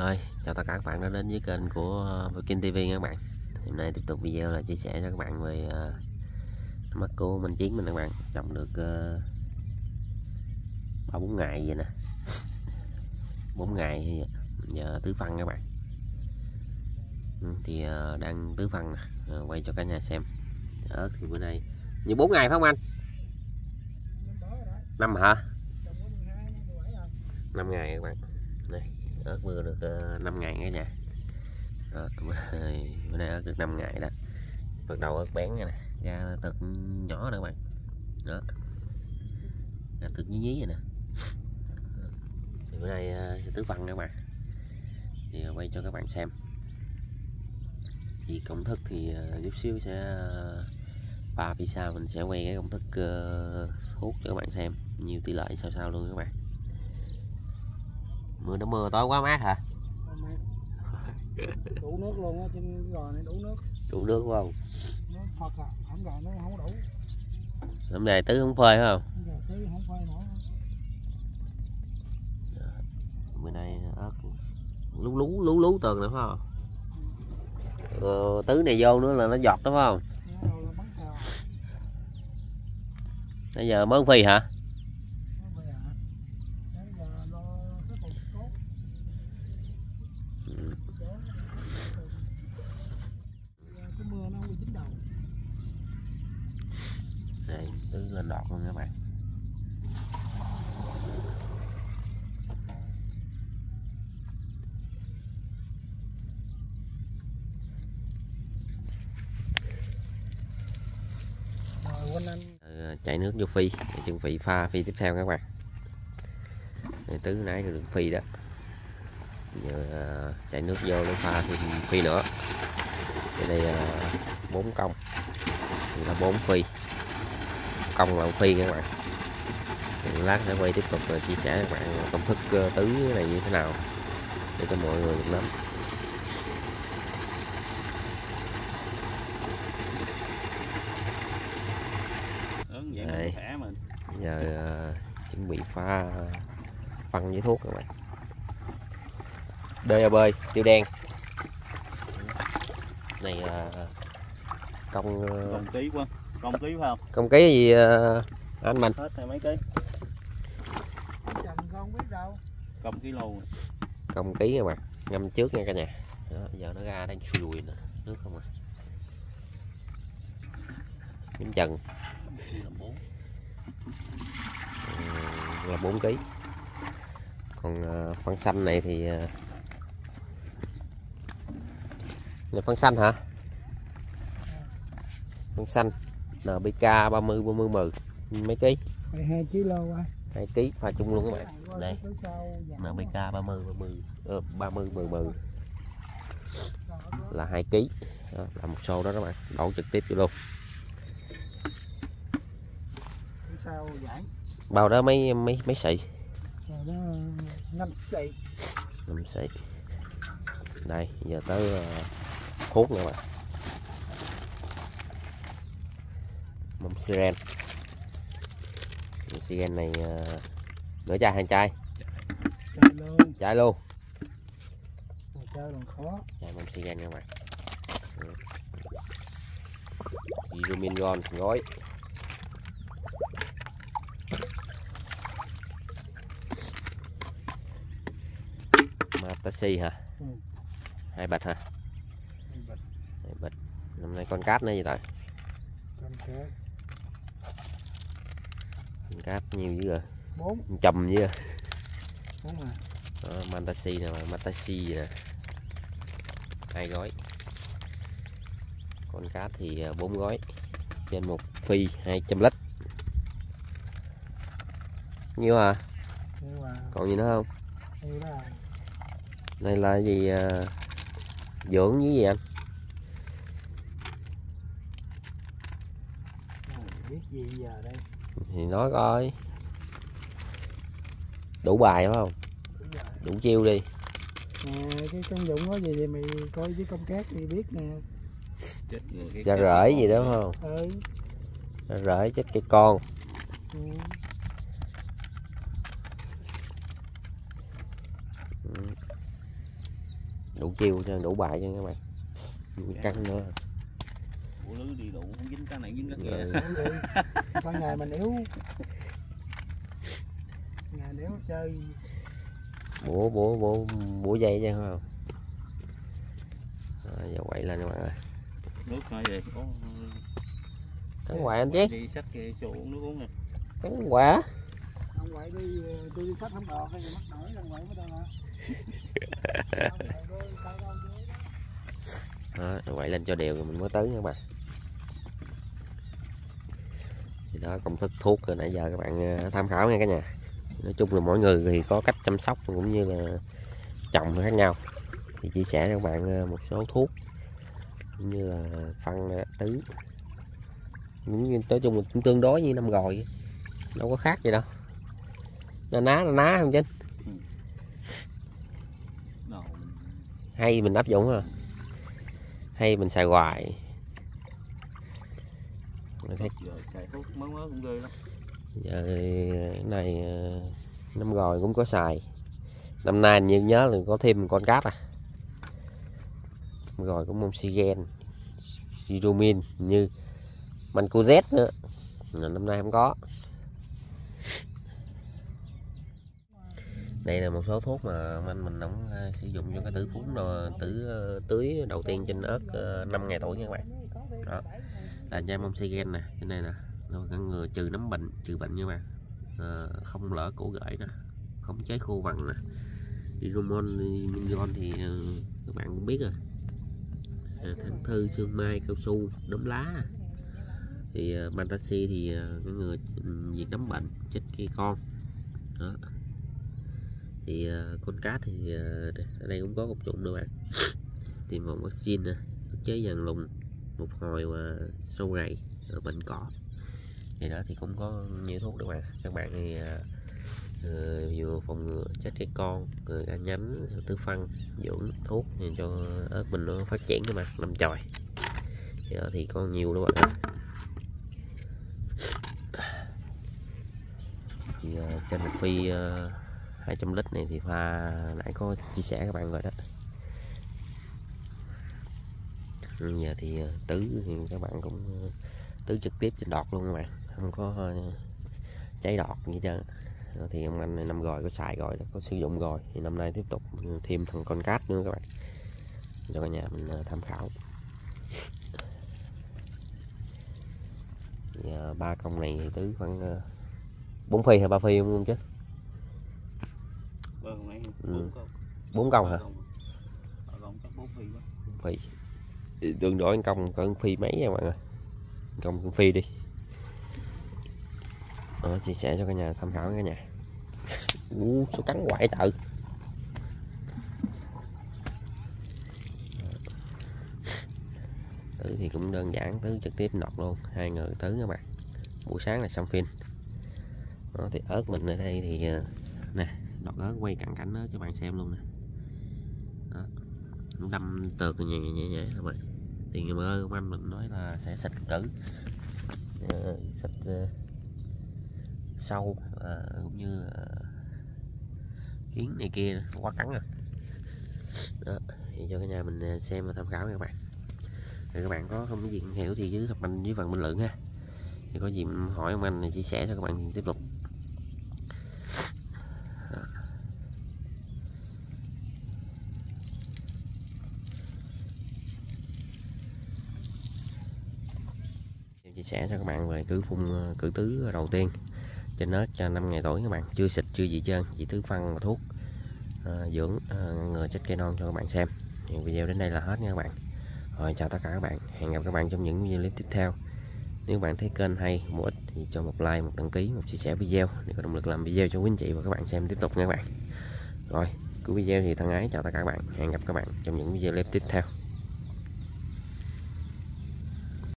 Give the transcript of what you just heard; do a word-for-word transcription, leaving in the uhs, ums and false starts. Rồi, chào tất cả các bạn đã đến với kênh của bê ca ti vi nha các bạn. Hôm nay tiếp tục video là chia sẻ cho các bạn về uh, mắt của Moncerene mình các bạn. Trồng được uh, ba bốn ngày vậy nè, bốn ngày giờ tứ phân các bạn. Thì uh, đang tứ phân nè, uh, quay cho cả nhà xem. Ớt thì bữa nay như bốn ngày phải không anh? Năm hả? năm ngày các bạn. Đây, ớt mưa được uh, năm ngày cả nhà. Rồi, bữa nay ớt được năm ngày đó. Bắt đầu ớt bén nè, ra thật nhỏ nè các bạn. Đó. Ra thật nhí nhí vậy nè. Thì bữa nay uh, sẽ tứ phân các bạn. Thì quay cho các bạn xem. Thì công thức thì uh, chút xíu sẽ ba uh, phía sau mình sẽ quay cái công thức uh, hút cho các bạn xem, nhiều tỷ lệ sao sao luôn các bạn. Mưa nó mưa tối quá mát hả? Đủ nước luôn á, trên gò này đủ nước. Đủ nước không? Nó phật à, không gò nó không đủ. Hôm nay tứ không phơi không? Tứ không phơi nữa. Bữa nay ớt lú lú lú lú tường nữa phải không? Ờ, tứ này vô nữa là nó giọt đúng không? Bây giờ mới phi hả? Đây, tứ lên đọt luôn các bạn. Chạy nước vô phi, chuẩn bị pha phi tiếp theo các bạn. Đây, tứ nãy được phi đó. Giờ chạy nước vô để pha phi, phi nữa. Đây là bốn công, là bốn phi. Công là phi các bạn. Thì lát sẽ quay tiếp tục và chia sẻ các bạn công thức tứ này như thế nào để cho mọi người được nắm. Đây. Bây giờ uh, chuẩn bị pha phân với thuốc các bạn. Đây là bơi tiêu đen này, uh, công uh, công ký quá, công ký phải không? Công ký gì uh, anh mình? Hết mấy ký? Trần không biết đâu. Công ký lâu. Công ký các bạn, ngâm trước nha cả nhà. Đó, giờ nó ra đang sùi nè, nước không à. Miếng trần. Là bốn ký. Còn phân xanh này thì là phân xanh hả? Phân xanh en bê ca ba mươi ba mươi mười mấy ký? hai ký hai ký pha chung luôn các bạn. Đây. en bê ca ba mươi ba mươi ba mươi mười là hai ký. Đó, là một xô đó các bạn, đổ trực tiếp vô luôn. Sao giãn? Bao đó mấy mấy mấy sợi. năm sợi. năm sợi. Đây, giờ tới thuốc nữa mà. Moncerene. Moncerene này nửa chai hai chai. Chai luôn. Chai luôn. Chai còn khó. Chai Moncerene các bạn. Vitamin ngon gói. Mantaxi hả? Ừ. Hai bịch hả? Hai bịch. Hai bịch. Năm nay Concat nữa vậy ta? Concat. Concat nhiều dữ rồi. bốn. Chùm dữ rồi. bốn à. Đó, Mantaxi nè, Mantaxi nè. Hai gói. Concat thì bốn gói. Trên một phi hai trăm lít. Nhiều hả? Nhiều à. Còn gì nữa không? Nhiều đó à. Này là gì, uh, dưỡng với gì anh? À, biết gì giờ đây? Thì nói coi. Đủ bài phải không? Đúng rồi. Đủ chiêu đi. À, cái công dụng nói gì vậy mày coi với công cát thì biết nè. Ra rễ gì đó không? Ừ. Ra rễ chết cây con. Ừ. đủ kêu cho đủ bài cho các bạn. Dạ. Căng nữa. Ủa lưới đi đủ không dính cái này dính cái kia. Có ngày mình yếu. Ngày nếu chơi bủa bủa bủa bủa dây chứ không. Rồi giờ quậy lên các bạn ơi. Nước thôi vậy có tán quậy anh chứ. Đi sách kia chỗ uống nước uống nè. Tán quậy. Ông quậy đi tôi đi sách không đọt hay gì mắc nổi ông quậy mới đâu nè. Đó, quậy lên cho đều rồi mình mới tới nha các bạn. Thì đó công thức thuốc rồi nãy giờ các bạn tham khảo nha cả nhà. Nói chung là mỗi người thì có cách chăm sóc cũng như là trồng khác nhau. Thì chia sẻ cho các bạn một số thuốc cũng như là phân tứ. Nói chung là cũng tương đối như năm rồi, đâu có khác gì đâu. Nó ná nó ná không chứ? Hay mình áp dụng rồi. Hay mình xài hoài. Thấy giờ xài thuốc mới mới cũng ghê lắm. Giờ này năm rồi cũng có xài. Năm nay như nhớ là có thêm Concat à. Rồi có Moncerene, Sirumin như Mantaxi nữa. Năm nay không có. Đây là một số thuốc mà anh mình cũng sử dụng cho cái tử cuốn tử tưới đầu tiên trên ớt năm ngày tuổi nha các bạn. Đó là chai Moncerene nè, trên đây nè, nó ngừa trừ nấm bệnh, trừ bệnh nha bạn. À, không lỡ cổ gãy nè, khống chế khô vằn nè. Iromon thì các bạn cũng biết rồi. À, thẳng thư, xương mai, cao su, đốm lá. Thì Mantaxi thì cái ngừa diệt nấm bệnh, chết cây con. Đó. Thì Concat thì ở đây cũng có công dụng nữa bạn, tiêm phòng vaccine ức chế dàn lùng một hồi và sâu rầy ở bệnh cỏ. Thì đó thì cũng có nhiều thuốc các bạn, các bạn thì uh, vừa phòng ngừa chết cái con người ăn nhánh tư phân dưỡng thuốc cho ớt mình nó phát triển các bạn nằm chòi. Thì đó thì có nhiều luôn bạn. Thì uh, trên một phi uh, hai trăm lít này thì Hoa nãy có chia sẻ các bạn rồi đó. Bây giờ thì tứ thì các bạn cũng tứ trực tiếp trên đọt luôn các bạn, không có cháy đọt gì chứ. Thì ông anh này năm rồi có xài rồi, có sử dụng rồi, thì năm nay tiếp tục thêm thằng Concat nữa các bạn, cho cả nhà mình tham khảo. Ba công này thì tứ khoảng bốn phi hay ba phi không chứ? bốn công hả? bốn phi. Tương đối công con phi mấy nha mọi người. Công con phi đi. Đó, chia sẻ cho cả nhà tham khảo cả nhà. Ú số cắn quậy tự. Tứ thì cũng đơn giản, tứ trực tiếp nọc luôn, hai người tứ các bạn. Buổi sáng là xong phim. Đó thì ớt mình ở đây thì nè, đọt ớt quay cận cảnh đó cho bạn xem luôn nè. Đó. Đâm tược nhẹ nhẹ nhẹ thôi bạn. Thì người ơi ông anh mình nói là sẽ xịt cử. À, xịt uh, sâu à, cũng như uh, kiến này kia quá cắn rồi. Đó, thì cho cả nhà mình xem và tham khảo nha các bạn. Rồi các bạn có không gì không hiểu thì cứ gặp mình với phần bình luận ha. Thì có gì mình hỏi ông anh chia sẻ cho các bạn tiếp tục. Sẽ cho các bạn về cứ phun cử tứ đầu tiên trên ớt cho năm ngày tuổi các bạn, chưa xịt chưa gì trơn, chỉ tứ phân và thuốc à, dưỡng à, ngừa chết cây non cho các bạn xem. Thì video đến đây là hết nha các bạn. Rồi chào tất cả các bạn, hẹn gặp các bạn trong những video clip tiếp theo. Nếu bạn thấy kênh hay bổ ích thì cho một like, một đăng ký, một chia sẻ video để có động lực làm video cho quý anh chị và các bạn xem tiếp tục nha các bạn. Rồi cuối video thì thân ái chào tất cả các bạn, hẹn gặp các bạn trong những video clip tiếp theo.